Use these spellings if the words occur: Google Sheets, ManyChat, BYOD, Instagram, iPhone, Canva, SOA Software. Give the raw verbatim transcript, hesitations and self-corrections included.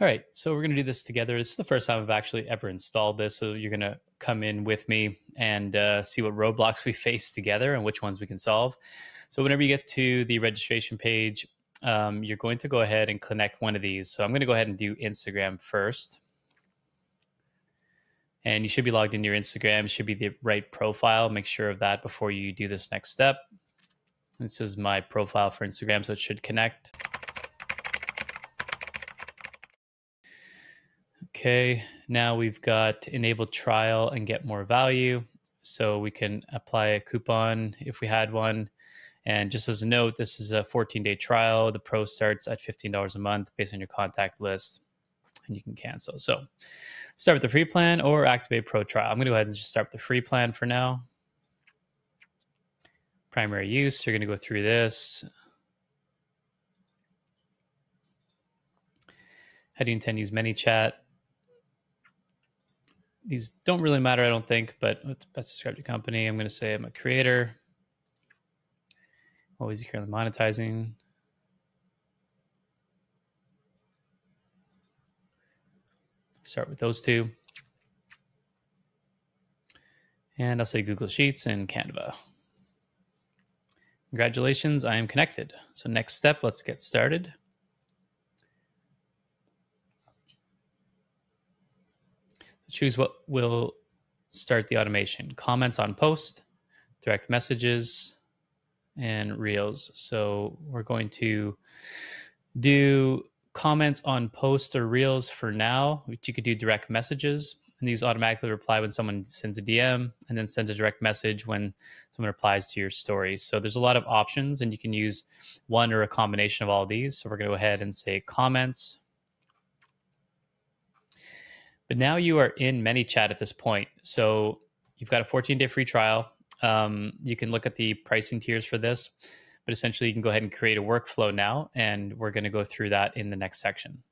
All right, so we're gonna do this together. This is the first time I've actually ever installed this. So you're gonna come in with me and uh, see what roadblocks we face together and which ones we can solve. So whenever you get to the registration page, um, you're going to go ahead and connect one of these. So I'm gonna go ahead and do Instagram first. And you should be logged into your Instagram. It should be the right profile. Make sure of that before you do this next step. This is my profile for Instagram, so it should connect. Okay, now we've got enable trial and get more value. So we can apply a coupon if we had one. And just as a note, this is a fourteen day trial. The pro starts at fifteen dollars a month based on your contact list, and you can cancel. So start with the free plan or activate pro trial. I'm gonna go ahead and just start with the free plan for now. Primary use, you're gonna go through this. How do you intend to use ManyChat? These don't really matter, I don't think, but let's best describe your company. I'm going to say I'm a creator. What was he currently monetizing? Start with those two. And I'll say Google Sheets and Canva. Congratulations, I am connected. So next step, let's get started. Choose what will start the automation. Comments on post, direct messages, and reels. So we're going to do comments on post or reels for now, which you could do direct messages. And these automatically reply when someone sends a D M and then sends a direct message when someone replies to your story. So there's a lot of options and you can use one or a combination of all these. So we're gonna go ahead and say comments. But now you are in ManyChat at this point. So you've got a fourteen day free trial. Um, you can look at the pricing tiers for this, but essentially you can go ahead and create a workflow now. And we're gonna go through that in the next section.